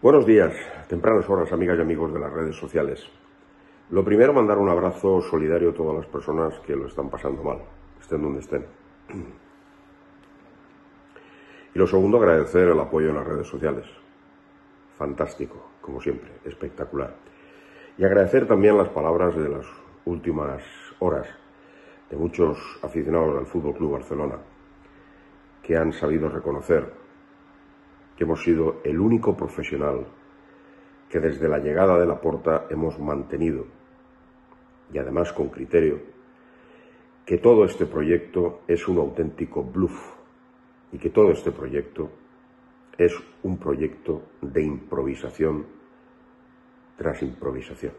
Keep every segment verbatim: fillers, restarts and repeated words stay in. Buenos días, tempranas horas, amigas y amigos de las redes sociales. Lo primero, mandar un abrazo solidario a todas las personas que lo están pasando mal, estén donde estén. Y lo segundo, agradecer el apoyo en las redes sociales. Fantástico, como siempre, espectacular. Y agradecer también las palabras de las últimas horas de muchos aficionados al Fútbol Club Barcelona, que han sabido reconocer que hemos sido el único profesional que desde la llegada de Laporta hemos mantenido, y además con criterio, que todo este proyecto es un auténtico bluff y que todo este proyecto es un proyecto de improvisación tras improvisación.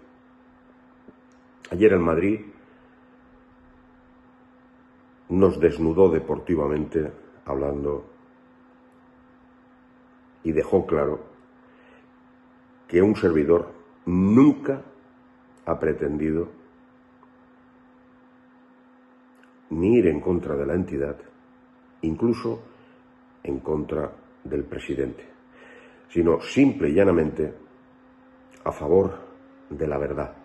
Ayer en Madrid nos desnudó deportivamente hablando y dejó claro que un servidor nunca ha pretendido ni ir en contra de la entidad, incluso en contra del presidente, sino simple y llanamente a favor de la verdad.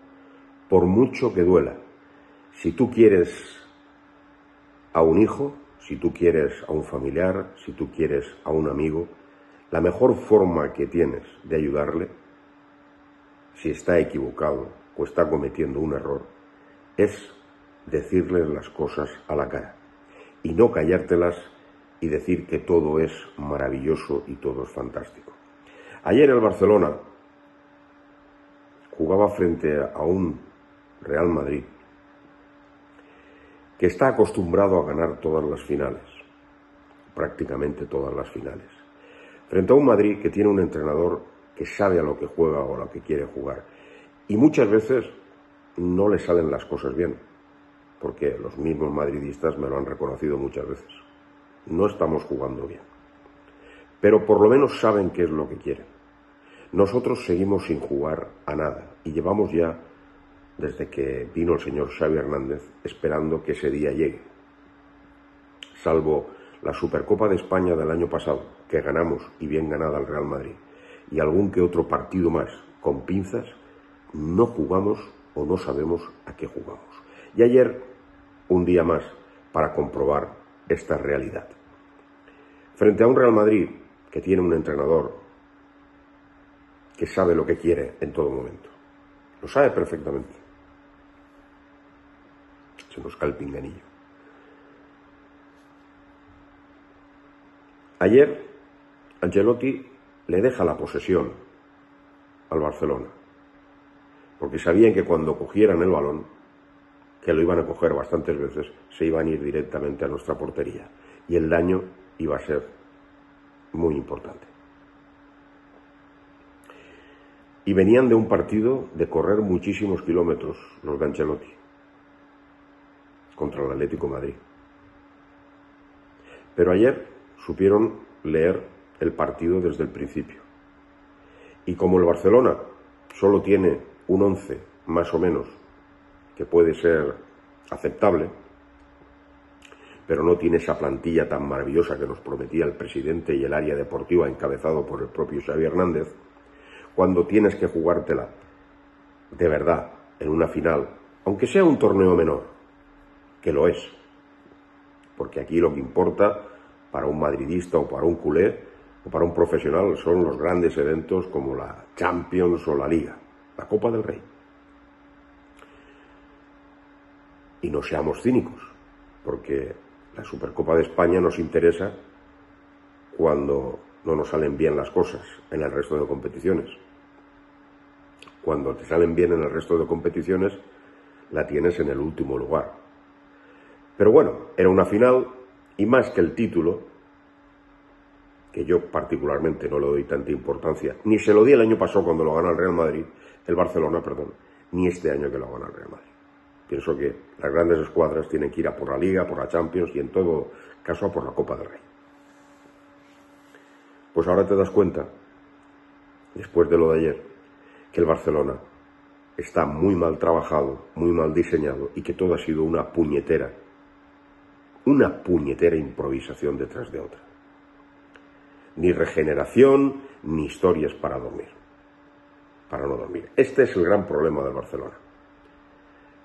Por mucho que duela, si tú quieres a un hijo, si tú quieres a un familiar, si tú quieres a un amigo, la mejor forma que tienes de ayudarle, si está equivocado o está cometiendo un error, es decirle las cosas a la cara y no callártelas y decir que todo es maravilloso y todo es fantástico. Ayer el Barcelona jugaba frente a un Real Madrid que está acostumbrado a ganar todas las finales, prácticamente todas las finales. Frente a un Madrid que tiene un entrenador que sabe a lo que juega o a lo que quiere jugar. Y muchas veces no le salen las cosas bien, porque los mismos madridistas me lo han reconocido muchas veces. No estamos jugando bien. Pero por lo menos saben qué es lo que quieren. Nosotros seguimos sin jugar a nada. Y llevamos ya, desde que vino el señor Xavi Hernández, esperando que ese día llegue. Salvo la Supercopa de España del año pasado, que ganamos y bien ganada al Real Madrid, y algún que otro partido más con pinzas, no jugamos o no sabemos a qué jugamos. Y ayer, un día más para comprobar esta realidad. Frente a un Real Madrid que tiene un entrenador que sabe lo que quiere en todo momento, lo sabe perfectamente. Se nos cae el pinganillo. Ayer, Ancelotti le deja la posesión al Barcelona, porque sabían que cuando cogieran el balón, que lo iban a coger bastantes veces, se iban a ir directamente a nuestra portería, y el daño iba a ser muy importante. Y venían de un partido de correr muchísimos kilómetros los de Ancelotti contra el Atlético de Madrid. Pero ayer supieron leer el partido desde el principio. Y como el Barcelona solo tiene un once, más o menos, que puede ser aceptable, pero no tiene esa plantilla tan maravillosa que nos prometía el presidente y el área deportiva encabezado por el propio Xavi Hernández, cuando tienes que jugártela de verdad en una final, aunque sea un torneo menor, que lo es, porque aquí lo que importa para un madridista o para un culé o para un profesional son los grandes eventos como la Champions o la Liga, la Copa del Rey. Y no seamos cínicos, porque la Supercopa de España nos interesa cuando no nos salen bien las cosas en el resto de competiciones. Cuando te salen bien en el resto de competiciones, la tienes en el último lugar. Pero bueno, era una final. Y más que el título, que yo particularmente no le doy tanta importancia, ni se lo di el año pasado cuando lo gana el Real Madrid, el Barcelona, perdón, ni este año que lo gana el Real Madrid. Pienso que las grandes escuadras tienen que ir a por la Liga, por la Champions y en todo caso a por la Copa del Rey. Pues ahora te das cuenta, después de lo de ayer, que el Barcelona está muy mal trabajado, muy mal diseñado y que todo ha sido una puñetera Una puñetera improvisación detrás de otra. ni regeneración, ni historias para dormir, para no dormir. Este es el gran problema del Barcelona.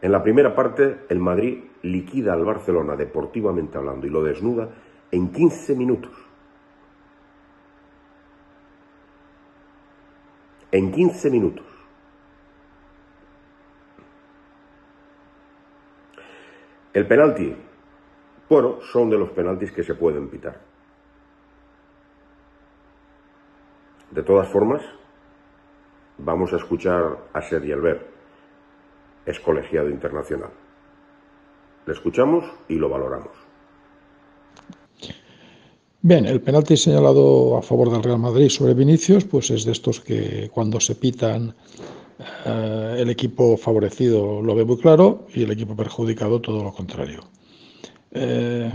En la primera parte, el Madrid liquida al Barcelona, deportivamente hablando, y lo desnuda en quince minutos. En quince minutos. El penalti, bueno, son de los penaltis que se pueden pitar. De todas formas, vamos a escuchar a Sergio Albert, ex colegiado internacional. Le escuchamos y lo valoramos. Bien, el penalti señalado a favor del Real Madrid sobre Vinicius, pues es de estos que cuando se pitan eh, el equipo favorecido lo ve muy claro y el equipo perjudicado todo lo contrario. Eh,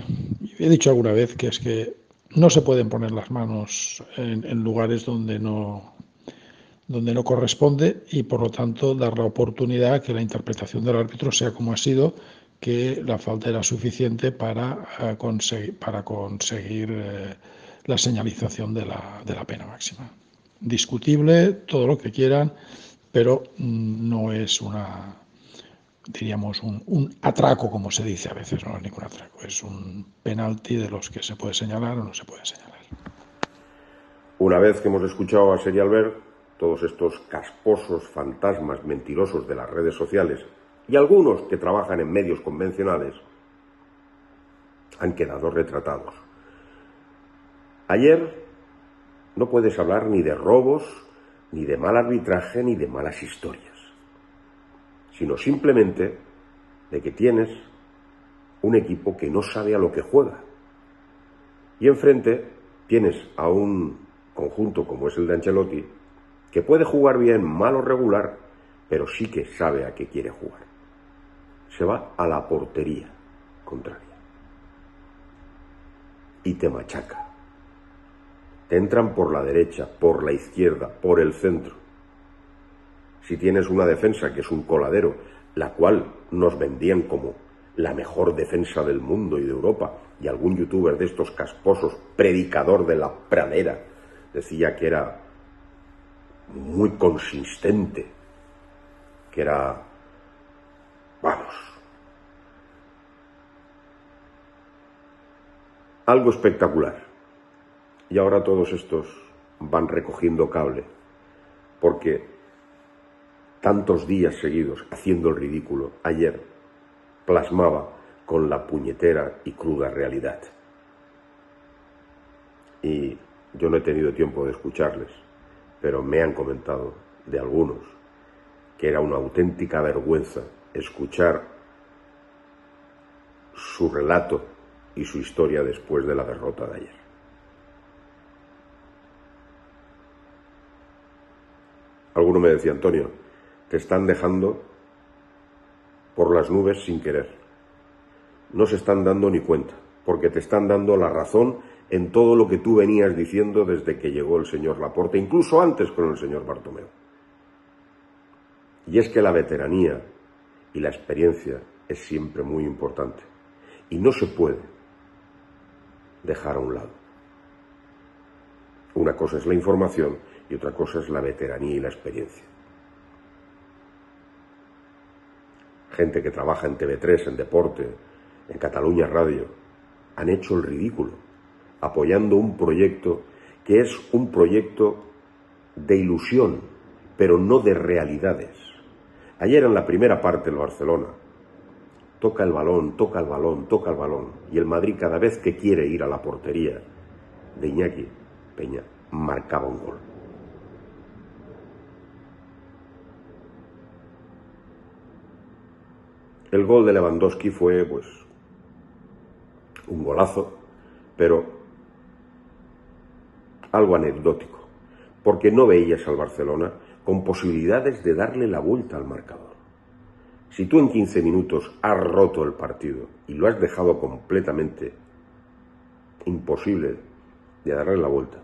he dicho alguna vez que es que no se pueden poner las manos en, en lugares donde no, donde no corresponde y por lo tanto dar la oportunidad a que la interpretación del árbitro sea como ha sido, que la falta era suficiente para conseguir, para conseguir eh, la señalización de la, de la pena máxima. Discutible, todo lo que quieran, pero no es una, diríamos, un, un atraco, como se dice a veces, no es ningún atraco, es un penalti de los que se puede señalar o no se puede señalar. Una vez que hemos escuchado a Sergio Albert, todos estos casposos fantasmas mentirosos de las redes sociales, y algunos que trabajan en medios convencionales han quedado retratados. Ayer no puedes hablar ni de robos, ni de mal arbitraje, ni de malas historias, sino simplemente de que tienes un equipo que no sabe a lo que juega. Y enfrente tienes a un conjunto como es el de Ancelotti, que puede jugar bien, mal o regular, pero sí que sabe a qué quiere jugar. Se va a la portería contraria y te machaca. Te entran por la derecha, por la izquierda, por el centro. Si tienes una defensa que es un coladero, la cual nos vendían como la mejor defensa del mundo y de Europa, y algún youtuber de estos casposos, predicador de la pradera, decía que era muy consistente, que era... vamos, algo espectacular. Y ahora todos estos van recogiendo cable, porque tantos días seguidos haciendo el ridículo, ayer plasmaba con la puñetera y cruda realidad. Y yo no he tenido tiempo de escucharles, pero me han comentado de algunos que era una auténtica vergüenza escuchar su relato y su historia después de la derrota de ayer. Alguno me decía, Antonio, te están dejando por las nubes sin querer. No se están dando ni cuenta, porque te están dando la razón en todo lo que tú venías diciendo desde que llegó el señor Laporta, incluso antes con el señor Bartomeu. Y es que la veteranía y la experiencia es siempre muy importante y no se puede dejar a un lado. Una cosa es la información y otra cosa es la veteranía y la experiencia. Gente que trabaja en T V tres, en deporte, en Cataluña Radio, han hecho el ridículo apoyando un proyecto que es un proyecto de ilusión, pero no de realidades. Ayer en la primera parte el Barcelona toca el balón, toca el balón, toca el balón, y el Madrid cada vez que quiere ir a la portería de Iñaki Peña marcaba un gol. El gol de Lewandowski fue pues un golazo, pero algo anecdótico, porque no veías al Barcelona con posibilidades de darle la vuelta al marcador. Si tú en quince minutos has roto el partido y lo has dejado completamente imposible de darle la vuelta,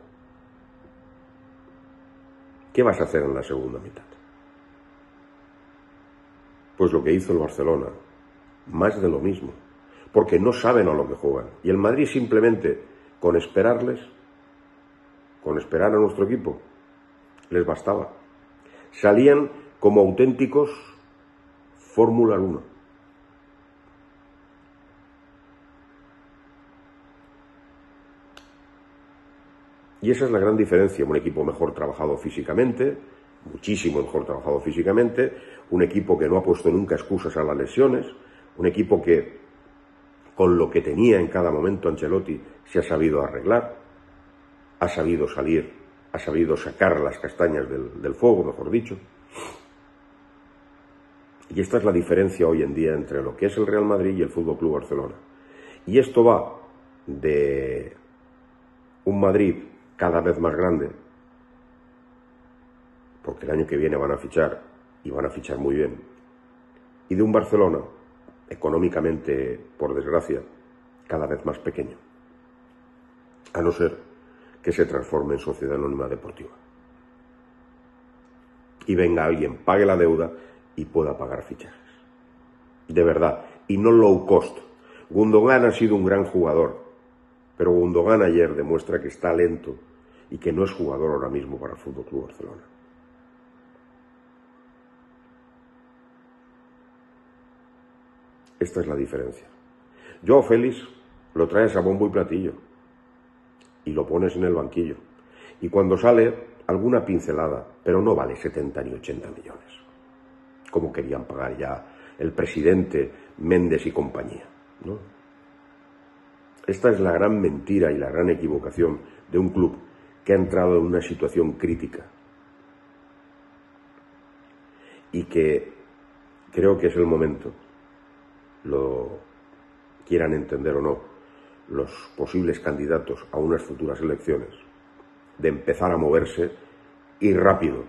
¿qué vas a hacer en la segunda mitad? Pues lo que hizo el Barcelona, más de lo mismo, porque no saben a lo que juegan. Y el Madrid simplemente, con esperarles, con esperar a nuestro equipo, les bastaba. Salían como auténticos Fórmula uno. Y esa es la gran diferencia. Un equipo mejor trabajado físicamente, muchísimo mejor trabajado físicamente, un equipo que no ha puesto nunca excusas a las lesiones, un equipo que con lo que tenía en cada momento Ancelotti se ha sabido arreglar, ha sabido salir, ha sabido sacar las castañas del, del fuego, mejor dicho. Y esta es la diferencia hoy en día entre lo que es el Real Madrid y el Fútbol Club Barcelona. Y esto va de un Madrid cada vez más grande, porque el año que viene van a fichar, y van a fichar muy bien, y de un Barcelona, económicamente, por desgracia, cada vez más pequeño, a no ser que se transforme en sociedad anónima deportiva y venga alguien, pague la deuda y pueda pagar fichajes de verdad, y no low cost. Gundogan ha sido un gran jugador, pero Gundogan ayer demuestra que está lento y que no es jugador ahora mismo para el Fútbol Club Barcelona. Esta es la diferencia. Joao Félix lo traes a bombo y platillo y lo pones en el banquillo. Y cuando sale, alguna pincelada, pero no vale setenta ni ochenta millones, como querían pagar ya el presidente, Méndez y compañía, ¿no? Esta es la gran mentira y la gran equivocación de un club que ha entrado en una situación crítica y que creo que es el momento, lo quieran entender o no, los posibles candidatos a unas futuras elecciones, de empezar a moverse y rápido,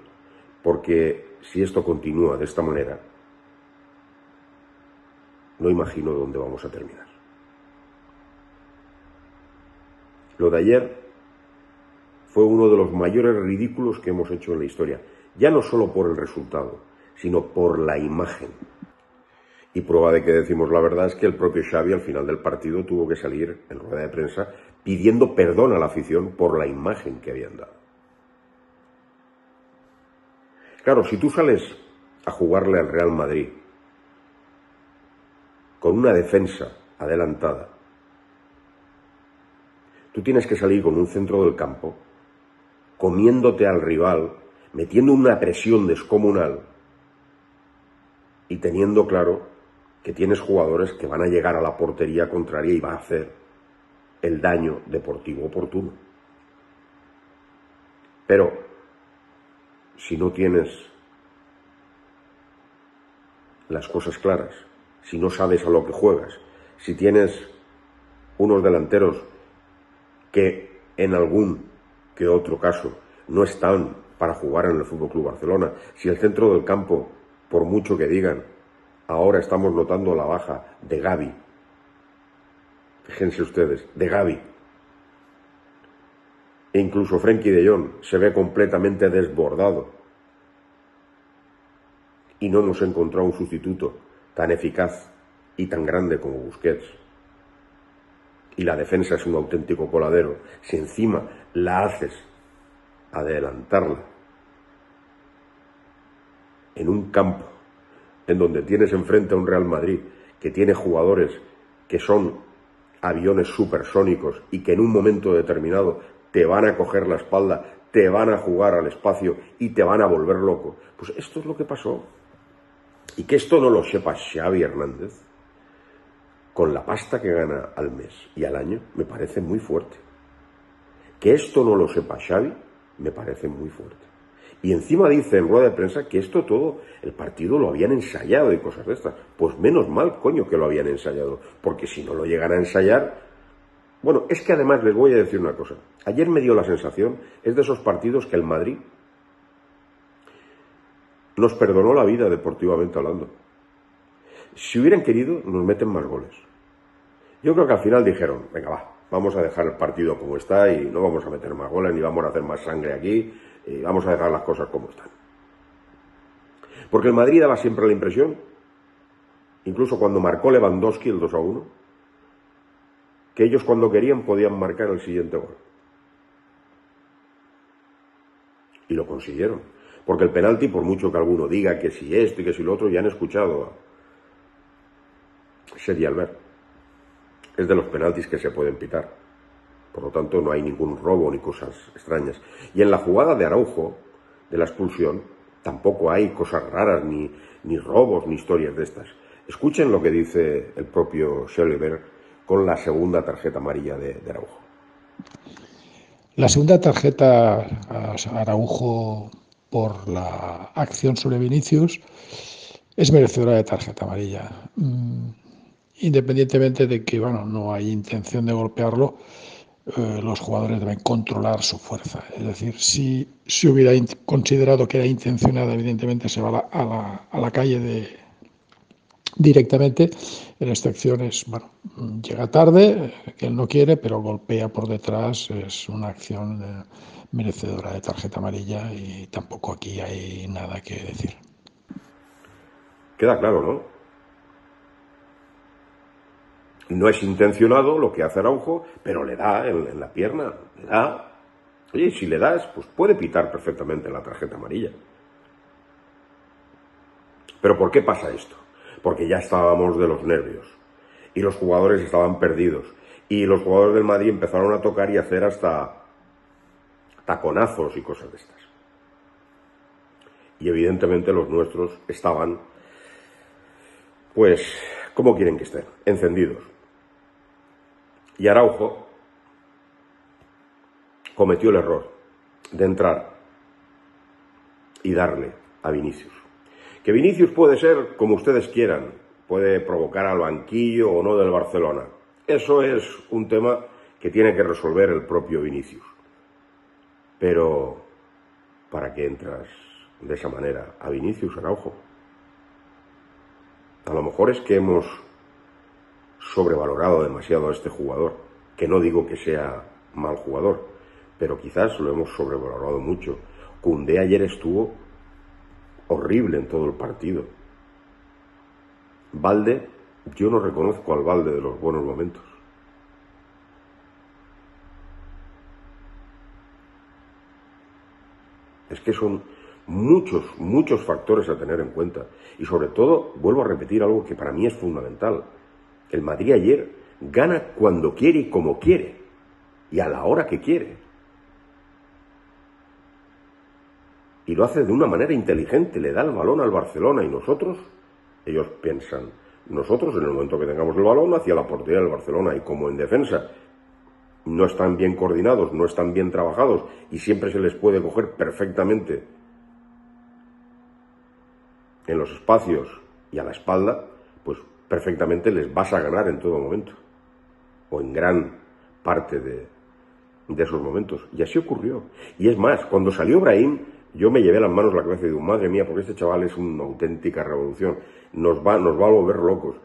porque si esto continúa de esta manera, no imagino dónde vamos a terminar. Lo de ayer fue uno de los mayores ridículos que hemos hecho en la historia, ya no solo por el resultado, sino por la imagen. Y prueba de que decimos la verdad es que el propio Xavi al final del partido tuvo que salir en rueda de prensa pidiendo perdón a la afición por la imagen que habían dado. Claro, si tú sales a jugarle al Real Madrid con una defensa adelantada, tú tienes que salir con un centro del campo, comiéndote al rival, metiendo una presión descomunal y teniendo claro que tienes jugadores que van a llegar a la portería contraria y va a hacer el daño deportivo oportuno. Pero si no tienes las cosas claras, si no sabes a lo que juegas, si tienes unos delanteros que en algún que otro caso no están para jugar en el Fútbol Club Barcelona, si el centro del campo, por mucho que digan, ahora estamos notando la baja de Gavi. Fíjense ustedes, de Gavi. E incluso Frenkie de Jong se ve completamente desbordado. Y no hemos encontrado un sustituto tan eficaz y tan grande como Busquets. Y la defensa es un auténtico coladero. Si encima la haces adelantarla en un campo en donde tienes enfrente a un Real Madrid que tiene jugadores que son aviones supersónicos y que en un momento determinado te van a coger la espalda, te van a jugar al espacio y te van a volver loco. Pues esto es lo que pasó. Y que esto no lo sepa Xavi Hernández, con la pasta que gana al mes y al año, me parece muy fuerte. Que esto no lo sepa Xavi, me parece muy fuerte. Y encima dice en rueda de prensa que esto todo, el partido lo habían ensayado y cosas de estas. Pues menos mal, coño, que lo habían ensayado, porque si no lo llegan a ensayar... Bueno, es que además les voy a decir una cosa. Ayer me dio la sensación, es de esos partidos que el Madrid nos perdonó la vida deportivamente hablando. Si hubieran querido, nos meten más goles. Yo creo que al final dijeron, venga, va, vamos a dejar el partido como está y no vamos a meter más goles, ni vamos a hacer más sangre aquí, y vamos a dejar las cosas como están. Porque el Madrid daba siempre la impresión, incluso cuando marcó Lewandowski el dos a uno, que ellos cuando querían podían marcar el siguiente gol. y lo consiguieron. Porque el penalti, por mucho que alguno diga que si esto y que si lo otro, ya han escuchado a Sergio Albert. Es de los penaltis que se pueden pitar. Por lo tanto, no hay ningún robo ni cosas extrañas. Y en la jugada de Araujo, de la expulsión, tampoco hay cosas raras, ni, ni robos, ni historias de estas. Escuchen lo que dice el propio Schellberg con la segunda tarjeta amarilla de, de Araujo. La segunda tarjeta a Araujo por la acción sobre Vinicius es merecedora de tarjeta amarilla. Independientemente de que bueno, no hay intención de golpearlo, eh, los jugadores deben controlar su fuerza. Es decir, si se hubiera considerado que era intencionada, evidentemente se va a la, a la, a la calle de... directamente. En esta acción es, bueno, llega tarde, que él no quiere, pero golpea por detrás, es una acción eh, merecedora de tarjeta amarilla y tampoco aquí hay nada que decir. Queda claro, ¿no? No es intencionado lo que hace Araujo, pero le da en, en la pierna, le da. Oye, si le das, pues puede pitar perfectamente la tarjeta amarilla. ¿Pero por qué pasa esto? Porque ya estábamos de los nervios y los jugadores estaban perdidos y los jugadores del Madrid empezaron a tocar y a hacer hasta taconazos y cosas de estas. Y evidentemente los nuestros estaban, pues, ¿cómo quieren que estén? Encendidos. Y Araujo cometió el error de entrar y darle a Vinicius. Que Vinicius puede ser como ustedes quieran, puede provocar al banquillo o no del Barcelona. Eso es un tema que tiene que resolver el propio Vinicius. Pero, ¿para qué entras de esa manera a Vinicius, Araujo? A lo mejor es que hemos sobrevalorado demasiado a este jugador, que no digo que sea mal jugador, pero quizás lo hemos sobrevalorado mucho. Kundé ayer estuvo horrible en todo el partido. Balde, yo no reconozco al Balde de los buenos momentos. Es que son muchos, muchos factores a tener en cuenta. Y sobre todo, vuelvo a repetir algo que para mí es fundamental. El Madrid ayer gana cuando quiere y como quiere. Y a la hora que quiere. Y lo hace de una manera inteligente, le da el balón al Barcelona y nosotros, ellos piensan, nosotros en el momento que tengamos el balón hacia la portería del Barcelona y como en defensa no están bien coordinados, no están bien trabajados y siempre se les puede coger perfectamente en los espacios y a la espalda, pues perfectamente les vas a ganar en todo momento o en gran parte de, de esos momentos. Y así ocurrió. Y es más, cuando salió Brahim, yo me llevé las manos a la cabeza y digo, madre mía, porque este chaval es una auténtica revolución. Nos va, nos va a volver locos.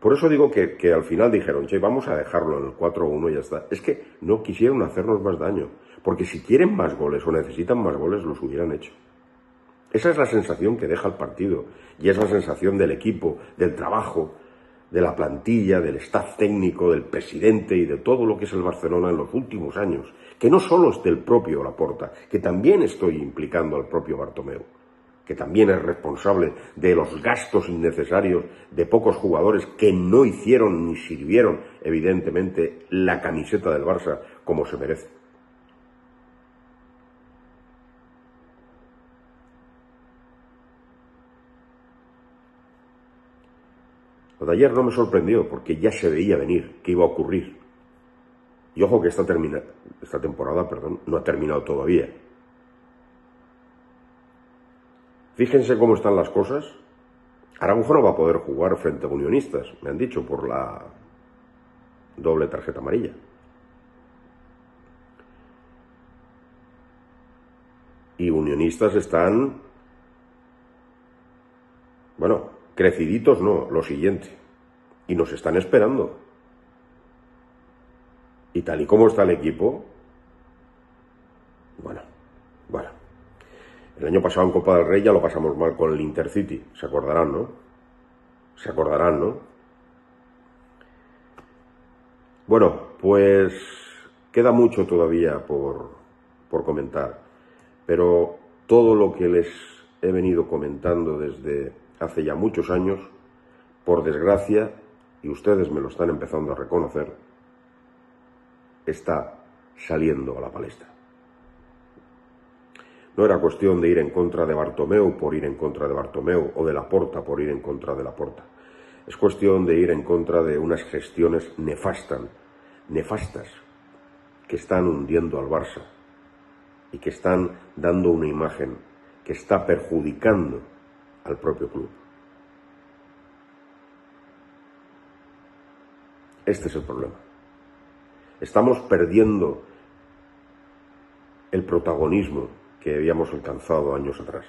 Por eso digo que, que al final dijeron, che, vamos a dejarlo en el cuatro uno y ya está. Es que no quisieron hacernos más daño. Porque si quieren más goles o necesitan más goles, los hubieran hecho. Esa es la sensación que deja el partido. Y es la sensación del equipo, del trabajo, de la plantilla, del staff técnico, del presidente y de todo lo que es el Barcelona en los últimos años, que no solo es del propio Laporta, que también estoy implicando al propio Bartomeu, que también es responsable de los gastos innecesarios de pocos jugadores que no hicieron ni sirvieron, evidentemente, la camiseta del Barça como se merece. Lo de ayer no me sorprendió porque ya se veía venir que iba a ocurrir. Y ojo que esta, termina, esta temporada perdón, no ha terminado todavía. Fíjense cómo están las cosas. Araujo no va a poder jugar frente a Unionistas, me han dicho, por la doble tarjeta amarilla. Y Unionistas están... Bueno... creciditos no, lo siguiente. Y nos están esperando. Y tal y como está el equipo... Bueno, bueno. El año pasado en Copa del Rey ya lo pasamos mal con el Intercity. Se acordarán, ¿no? Se acordarán, ¿no? Bueno, pues... queda mucho todavía por, por comentar. Pero todo lo que les he venido comentando desde hace ya muchos años, por desgracia, y ustedes me lo están empezando a reconocer, está saliendo a la palestra. No era cuestión de ir en contra de Bartomeu por ir en contra de Bartomeu o de Laporta por ir en contra de Laporta. Es cuestión de ir en contra de unas gestiones nefastas, nefastas que están hundiendo al Barça y que están dando una imagen que está perjudicando al propio club. Este es el problema. Estamos perdiendo el protagonismo que habíamos alcanzado años atrás.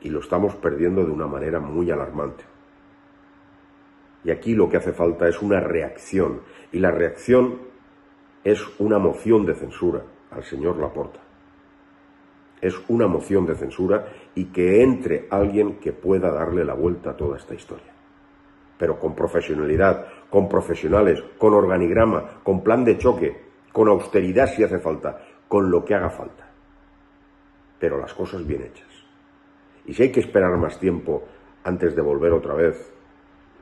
Y lo estamos perdiendo de una manera muy alarmante. Y aquí lo que hace falta es una reacción. Y la reacción es una moción de censura al señor Laporta. Es una moción de censura y que entre alguien que pueda darle la vuelta a toda esta historia. Pero con profesionalidad, con profesionales, con organigrama, con plan de choque, con austeridad si hace falta, con lo que haga falta. Pero las cosas bien hechas. Y si hay que esperar más tiempo antes de volver otra vez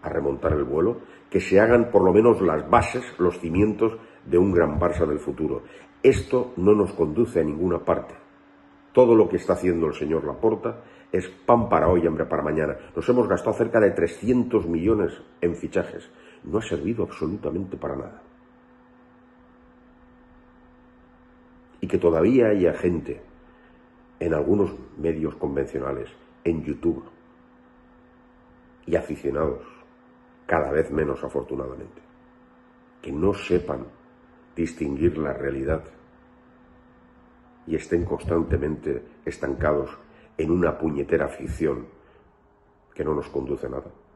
a remontar el vuelo, que se hagan por lo menos las bases, los cimientos de un gran Barça del futuro. Esto no nos conduce a ninguna parte. Todo lo que está haciendo el señor Laporta es pan para hoy, hambre para mañana. Nos hemos gastado cerca de trescientos millones en fichajes. No ha servido absolutamente para nada. Y que todavía haya gente en algunos medios convencionales, en YouTube, y aficionados, cada vez menos afortunadamente, que no sepan distinguir la realidad y estén constantemente estancados en una puñetera ficción que no nos conduce a nada.